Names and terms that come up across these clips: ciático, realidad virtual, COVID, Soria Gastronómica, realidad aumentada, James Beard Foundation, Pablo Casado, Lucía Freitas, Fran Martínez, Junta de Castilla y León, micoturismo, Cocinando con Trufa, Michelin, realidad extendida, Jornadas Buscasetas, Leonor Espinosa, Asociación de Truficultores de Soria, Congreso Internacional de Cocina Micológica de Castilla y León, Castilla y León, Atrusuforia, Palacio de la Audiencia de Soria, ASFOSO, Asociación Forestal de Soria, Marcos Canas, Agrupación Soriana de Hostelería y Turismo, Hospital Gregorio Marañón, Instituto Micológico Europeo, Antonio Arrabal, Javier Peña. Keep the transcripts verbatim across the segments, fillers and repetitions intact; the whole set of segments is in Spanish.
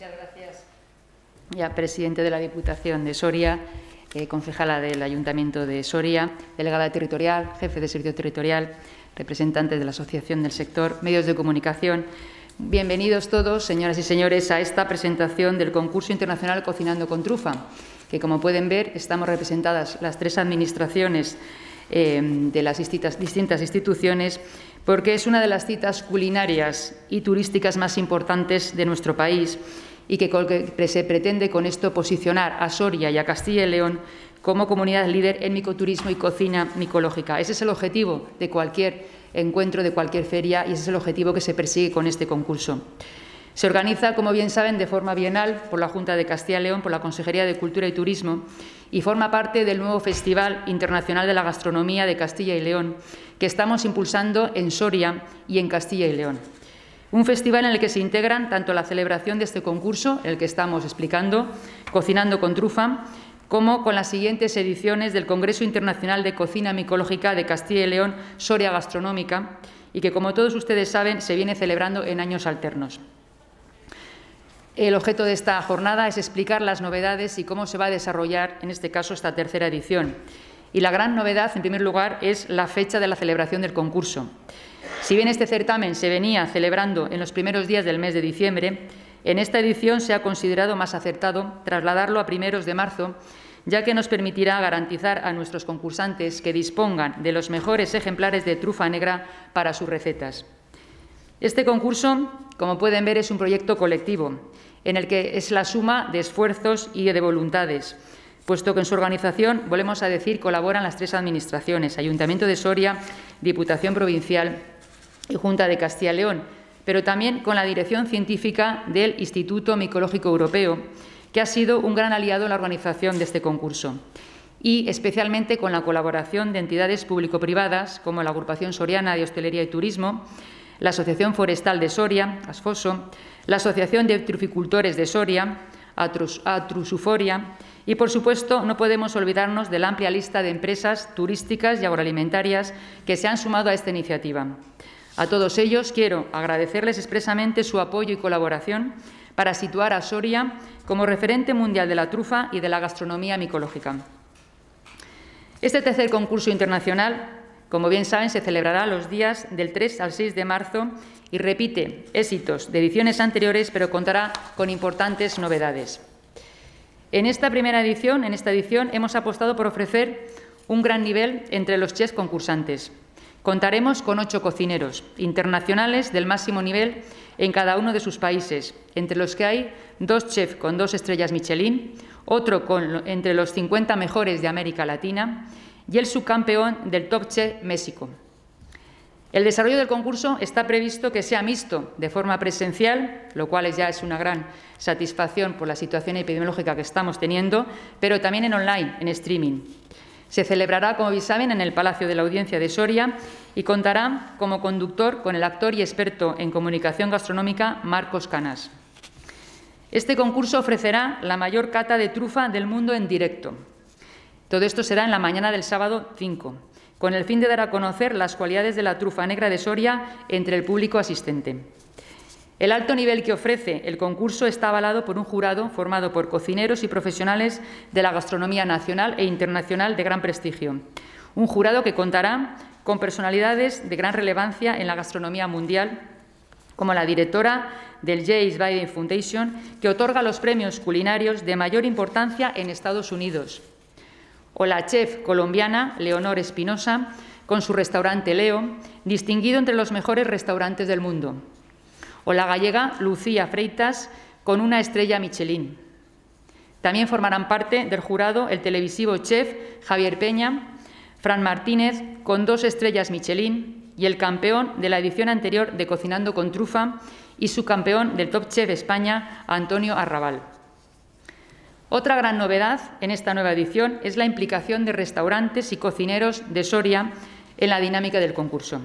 Muchas gracias. Ya, presidente de la Diputación de Soria, eh, concejala del Ayuntamiento de Soria, delegada territorial, jefe de servicio territorial, representantes de la Asociación del Sector, medios de comunicación. Bienvenidos todos, señoras y señores, a esta presentación del concurso internacional Cocinando con Trufa, que, como pueden ver, estamos representadas las tres administraciones eh, de las distintas, distintas instituciones, porque es una de las citas culinarias y turísticas más importantes de nuestro país y que se pretende con esto posicionar a Soria y a Castilla y León como comunidad líder en micoturismo y cocina micológica. Ese es el objetivo de cualquier encuentro, de cualquier feria, y ese es el objetivo que se persigue con este concurso. Se organiza, como bien saben, de forma bienal por la Junta de Castilla y León, por la Consejería de Cultura y Turismo, y forma parte del nuevo Festival Internacional de la Gastronomía de Castilla y León, que estamos impulsando en Soria y en Castilla y León. Un festival en el que se integran tanto la celebración de este concurso, el que estamos explicando, Cocinando con Trufa, como con las siguientes ediciones del Congreso Internacional de Cocina Micológica de Castilla y León, Soria Gastronómica, y que, como todos ustedes saben, se viene celebrando en años alternos. El objeto de esta jornada es explicar las novedades y cómo se va a desarrollar, en este caso, esta tercera edición. Y la gran novedad, en primer lugar, es la fecha de la celebración del concurso. Si bien este certamen se venía celebrando en los primeros días del mes de diciembre, en esta edición se ha considerado más acertado trasladarlo a primeros de marzo, ya que nos permitirá garantizar a nuestros concursantes que dispongan de los mejores ejemplares de trufa negra para sus recetas. Este concurso, como pueden ver, es un proyecto colectivo, en el que es la suma de esfuerzos y de voluntades, puesto que en su organización, volvemos a decir, colaboran las tres administraciones, Ayuntamiento de Soria, Diputación Provincial y Junta de Castilla y León, pero también con la dirección científica del Instituto Micológico Europeo, que ha sido un gran aliado en la organización de este concurso, y especialmente con la colaboración de entidades público-privadas como la Agrupación Soriana de Hostelería y Turismo, la Asociación Forestal de Soria, ASFOSO, la Asociación de Truficultores de Soria, Atrusuforia, y, por supuesto, no podemos olvidarnos de la amplia lista de empresas turísticas y agroalimentarias que se han sumado a esta iniciativa. A todos ellos quiero agradecerles expresamente su apoyo y colaboración para situar a Soria como referente mundial de la trufa y de la gastronomía micológica. Este tercer concurso internacional, como bien saben, se celebrará los días del tres al seis de marzo y repite éxitos de ediciones anteriores, pero contará con importantes novedades. En esta primera edición, en esta edición, hemos apostado por ofrecer un gran nivel entre los chefs concursantes. Contaremos con ocho cocineros internacionales del máximo nivel en cada uno de sus países, entre los que hay dos chefs con dos estrellas Michelin, otro con, entre los cincuenta mejores de América Latina y el subcampeón del Top Chef México. El desarrollo del concurso está previsto que sea mixto, de forma presencial, lo cual ya es una gran satisfacción por la situación epidemiológica que estamos teniendo, pero también en online, en streaming. Se celebrará, como bien saben, en el Palacio de la Audiencia de Soria y contará como conductor con el actor y experto en comunicación gastronómica Marcos Canas. Este concurso ofrecerá la mayor cata de trufa del mundo en directo. Todo esto será en la mañana del sábado cinco. Con el fin de dar a conocer las cualidades de la trufa negra de Soria entre el público asistente. El alto nivel que ofrece el concurso está avalado por un jurado formado por cocineros y profesionales de la gastronomía nacional e internacional de gran prestigio. Un jurado que contará con personalidades de gran relevancia en la gastronomía mundial, como la directora del James Beard Foundation, que otorga los premios culinarios de mayor importancia en Estados Unidos, o la chef colombiana Leonor Espinosa, con su restaurante Leo, distinguido entre los mejores restaurantes del mundo, o la gallega Lucía Freitas, con una estrella Michelin. También formarán parte del jurado el televisivo chef Javier Peña, Fran Martínez, con dos estrellas Michelin, y el campeón de la edición anterior de Cocinando con Trufa y subcampeón del Top Chef España, Antonio Arrabal. Otra gran novedad en esta nueva edición es la implicación de restaurantes y cocineros de Soria en la dinámica del concurso.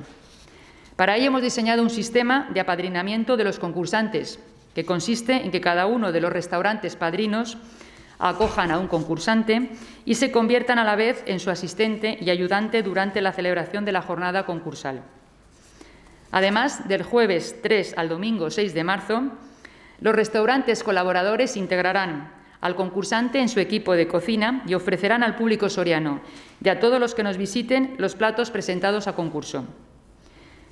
Para ello hemos diseñado un sistema de apadrinamiento de los concursantes, que consiste en que cada uno de los restaurantes padrinos acojan a un concursante y se conviertan a la vez en su asistente y ayudante durante la celebración de la jornada concursal. Además, del jueves tres al domingo seis de marzo, Los restaurantes colaboradores integrarán al concursante en su equipo de cocina y ofrecerán al público soriano y a todos los que nos visiten los platos presentados a concurso.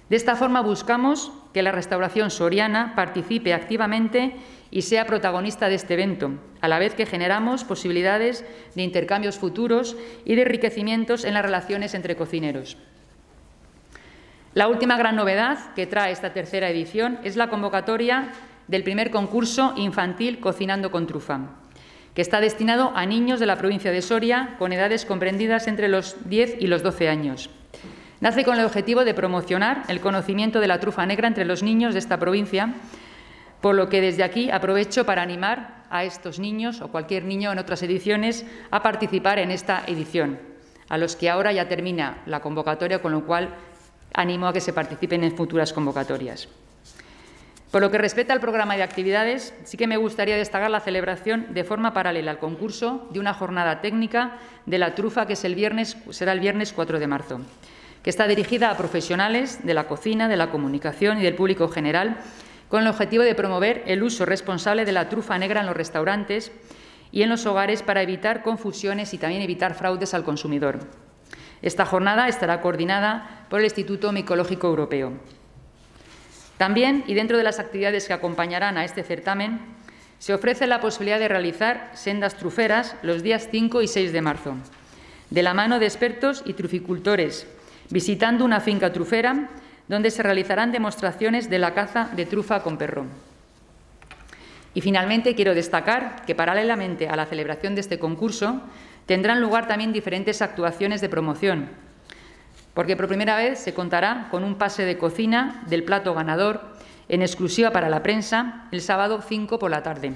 De esta forma buscamos que la restauración soriana participe activamente y sea protagonista de este evento, a la vez que generamos posibilidades de intercambios futuros y de enriquecimientos en las relaciones entre cocineros. La última gran novedad que trae esta tercera edición es la convocatoria del primer concurso infantil Cocinando con Trufa, que está destinado a niños de la provincia de Soria con edades comprendidas entre los diez y los doce años. Nace con el objetivo de promocionar el conocimiento de la trufa negra entre los niños de esta provincia, por lo que desde aquí aprovecho para animar a estos niños o cualquier niño en otras ediciones a participar en esta edición, a los que ahora ya termina la convocatoria, con lo cual animo a que se participen en futuras convocatorias. Por lo que respecta al programa de actividades, sí que me gustaría destacar la celebración de forma paralela al concurso de una jornada técnica de la trufa que es el viernes, será el viernes cuatro de marzo, que está dirigida a profesionales de la cocina, de la comunicación y del público general, con el objetivo de promover el uso responsable de la trufa negra en los restaurantes y en los hogares para evitar confusiones y también evitar fraudes al consumidor. Esta jornada estará coordinada por el Instituto Micológico Europeo. También, y dentro de las actividades que acompañarán a este certamen, se ofrece la posibilidad de realizar sendas truferas los días cinco y seis de marzo, de la mano de expertos y truficultores, visitando una finca trufera donde se realizarán demostraciones de la caza de trufa con perro. Y finalmente quiero destacar que, paralelamente a la celebración de este concurso, tendrán lugar también diferentes actuaciones de promoción, porque por primera vez se contará con un pase de cocina del plato ganador en exclusiva para la prensa el sábado cinco por la tarde.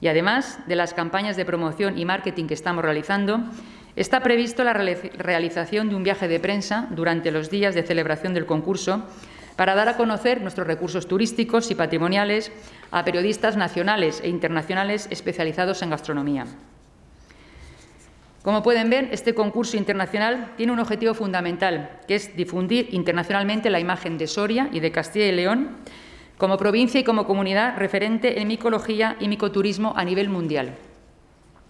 Y además de las campañas de promoción y marketing que estamos realizando, está previsto la realización de un viaje de prensa durante los días de celebración del concurso para dar a conocer nuestros recursos turísticos y patrimoniales a periodistas nacionales e internacionales especializados en gastronomía. Como pueden ver, este concurso internacional tiene un objetivo fundamental, que es difundir internacionalmente la imagen de Soria y de Castilla y León como provincia y como comunidad referente en micología y micoturismo a nivel mundial.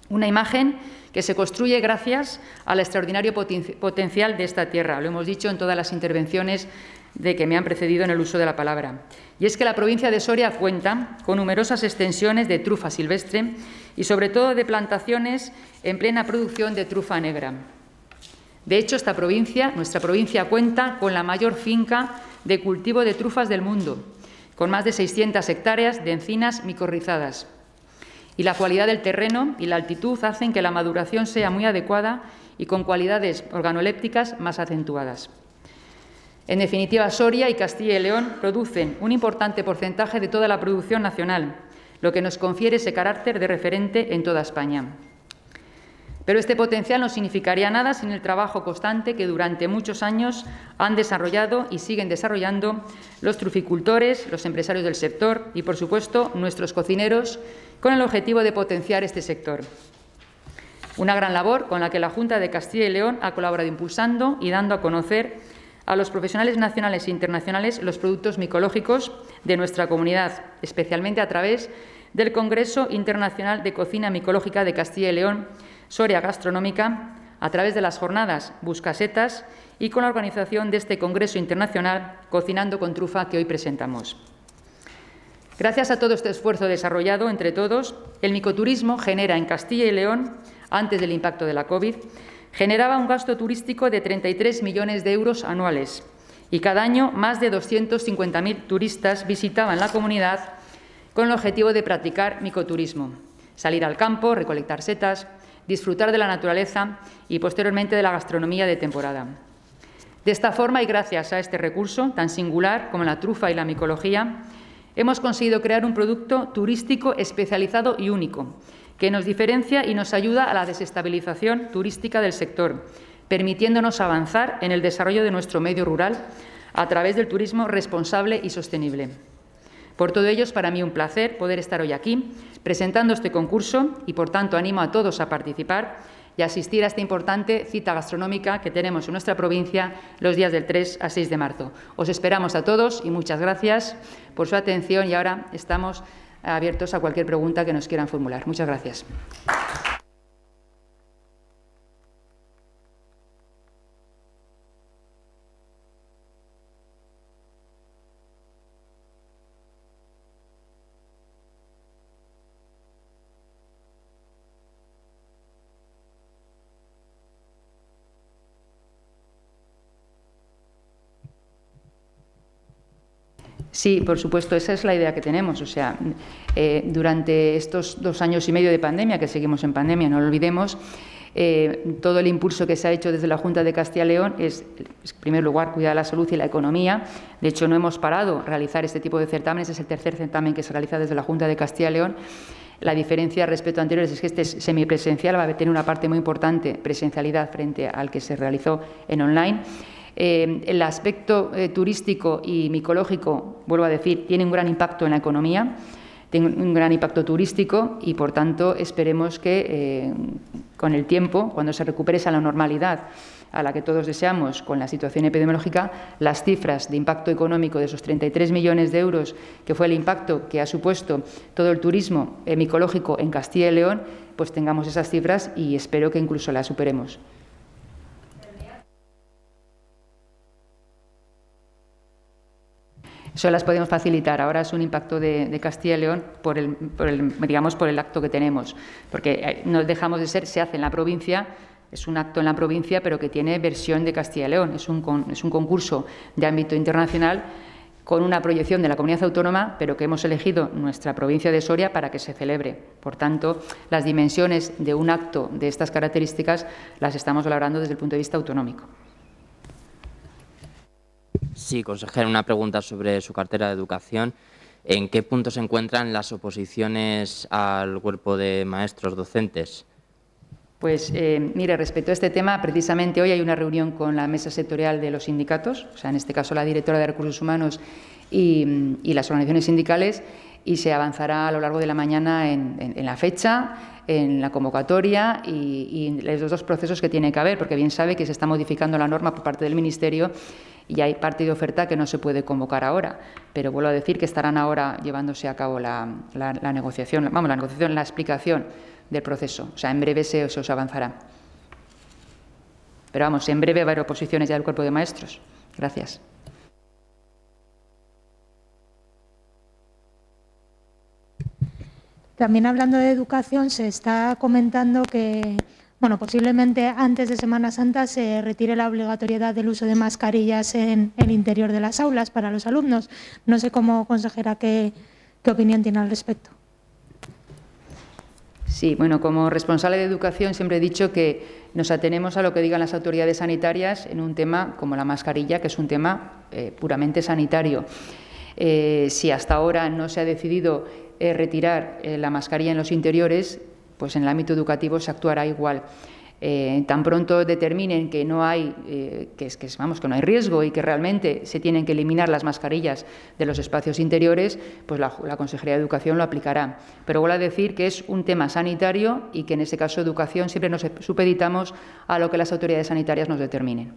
Una imagen que se construye gracias al extraordinario poten- potencial de esta tierra. Lo hemos dicho en todas las intervenciones de que me han precedido en el uso de la palabra. Y es que la provincia de Soria cuenta con numerosas extensiones de trufa silvestre y, sobre todo, de plantaciones en plena producción de trufa negra. De hecho, esta provincia, nuestra provincia, cuenta con la mayor finca de cultivo de trufas del mundo, con más de seiscientas hectáreas de encinas micorrizadas. Y la cualidad del terreno y la altitud hacen que la maduración sea muy adecuada y con cualidades organolépticas más acentuadas. En definitiva, Soria y Castilla y León producen un importante porcentaje de toda la producción nacional, lo que nos confiere ese carácter de referente en toda España. Pero este potencial no significaría nada sin el trabajo constante que durante muchos años han desarrollado y siguen desarrollando los truficultores, los empresarios del sector y, por supuesto, nuestros cocineros, con el objetivo de potenciar este sector. Una gran labor con la que la Junta de Castilla y León ha colaborado impulsando y dando a conocer a los profesionales nacionales e internacionales los productos micológicos de nuestra comunidad, especialmente a través del Congreso Internacional de Cocina Micológica de Castilla y León, Soria Gastronómica, a través de las Jornadas Buscasetas y con la organización de este Congreso Internacional Cocinando con Trufa que hoy presentamos. Gracias a todo este esfuerzo desarrollado entre todos, el micoturismo genera en Castilla y León, antes del impacto de la COVID, generaba un gasto turístico de treinta y tres millones de euros anuales y cada año más de doscientos cincuenta mil turistas visitaban la comunidad con el objetivo de practicar micoturismo, salir al campo, recolectar setas, disfrutar de la naturaleza y, posteriormente, de la gastronomía de temporada. De esta forma y gracias a este recurso tan singular como la trufa y la micología, hemos conseguido crear un producto turístico especializado y único, que nos diferencia y nos ayuda a la desestabilización turística del sector, permitiéndonos avanzar en el desarrollo de nuestro medio rural a través del turismo responsable y sostenible. Por todo ello, es para mí un placer poder estar hoy aquí presentando este concurso y, por tanto, animo a todos a participar y asistir a esta importante cita gastronómica que tenemos en nuestra provincia los días del tres a seis de marzo. Os esperamos a todos y muchas gracias por su atención y ahora estamos abiertos a cualquier pregunta que nos quieran formular. Muchas gracias. Sí, por supuesto, esa es la idea que tenemos. O sea, eh, durante estos dos años y medio de pandemia, que seguimos en pandemia, no lo olvidemos, eh, todo el impulso que se ha hecho desde la Junta de Castilla y León es, en primer lugar, cuidar la salud y la economía. De hecho, no hemos parado realizar este tipo de certámenes. Es el tercer certamen que se realiza desde la Junta de Castilla y León. La diferencia respecto a anteriores es que este es semipresencial, va a tener una parte muy importante, presencialidad, frente al que se realizó en online. Eh, el aspecto eh, turístico y micológico, vuelvo a decir, tiene un gran impacto en la economía, tiene un gran impacto turístico y, por tanto, esperemos que eh, con el tiempo, cuando se recupere esa normalidad a la que todos deseamos con la situación epidemiológica, las cifras de impacto económico de esos treinta y tres millones de euros, que fue el impacto que ha supuesto todo el turismo eh, micológico en Castilla y León, pues tengamos esas cifras y espero que incluso las superemos. Eso las podemos facilitar. Ahora es un impacto de, de Castilla y León por el, por el, digamos, por el acto que tenemos, porque no dejamos de ser, se hace en la provincia, es un acto en la provincia, pero que tiene versión de Castilla y León. Es un, con, es un concurso de ámbito internacional con una proyección de la comunidad autónoma, pero que hemos elegido nuestra provincia de Soria para que se celebre. Por tanto, las dimensiones de un acto de estas características las estamos valorando desde el punto de vista autonómico. Sí, consejero, una pregunta sobre su cartera de educación. ¿En qué punto se encuentran las oposiciones al cuerpo de maestros docentes? Pues, eh, mire, respecto a este tema, precisamente hoy hay una reunión con la mesa sectorial de los sindicatos, o sea, en este caso la directora de Recursos Humanos y, y las organizaciones sindicales, y se avanzará a lo largo de la mañana en, en, en la fecha, en la convocatoria y, y los dos procesos que tiene que haber, porque bien sabe que se está modificando la norma por parte del Ministerio y hay parte de oferta que no se puede convocar ahora, pero vuelvo a decir que estarán ahora llevándose a cabo la, la, la negociación, vamos, la negociación, la explicación del proceso. O sea, en breve se os avanzará. Pero vamos, en breve va a haber oposiciones ya del cuerpo de maestros. Gracias. También hablando de educación, se está comentando que, bueno, posiblemente antes de Semana Santa se retire la obligatoriedad del uso de mascarillas en el interior de las aulas para los alumnos. No sé, cómo consejera, qué, qué opinión tiene al respecto. Sí, bueno, como responsable de educación siempre he dicho que nos atenemos a lo que digan las autoridades sanitarias en un tema como la mascarilla, que es un tema eh, puramente sanitario. Eh, si hasta ahora no se ha decidido eh, retirar eh, la mascarilla en los interiores, pues en el ámbito educativo se actuará igual. Eh, tan pronto determinen que no hay, eh, que, que, vamos, que no hay riesgo y que realmente se tienen que eliminar las mascarillas de los espacios interiores, pues la, la Consejería de Educación lo aplicará. Pero vuelvo a decir que es un tema sanitario y que en este caso educación siempre nos supeditamos a lo que las autoridades sanitarias nos determinen.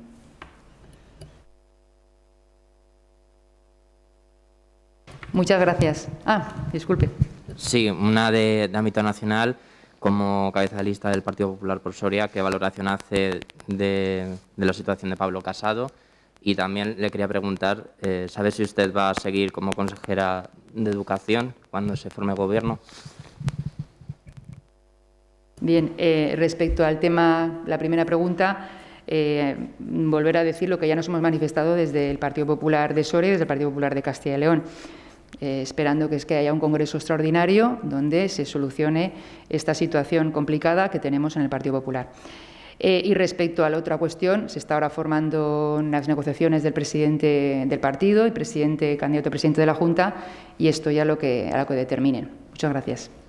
Muchas gracias. Ah, disculpe. Sí, una de, de ámbito nacional. Como cabeza de lista del Partido Popular por Soria, ¿qué valoración hace de, de la situación de Pablo Casado? Y también le quería preguntar, eh, ¿sabe si usted va a seguir como consejera de Educación cuando se forme gobierno? Bien, eh, respecto al tema, la primera pregunta, eh, volver a decir lo que ya nos hemos manifestado desde el Partido Popular de Soria y desde el Partido Popular de Castilla y León. Eh, esperando que, es que haya un congreso extraordinario donde se solucione esta situación complicada que tenemos en el Partido Popular. Eh, y respecto a la otra cuestión, se está ahora formando unas negociaciones del presidente del partido y presidente, candidato a presidente de la Junta, y esto ya lo que, a lo que determinen. Muchas gracias.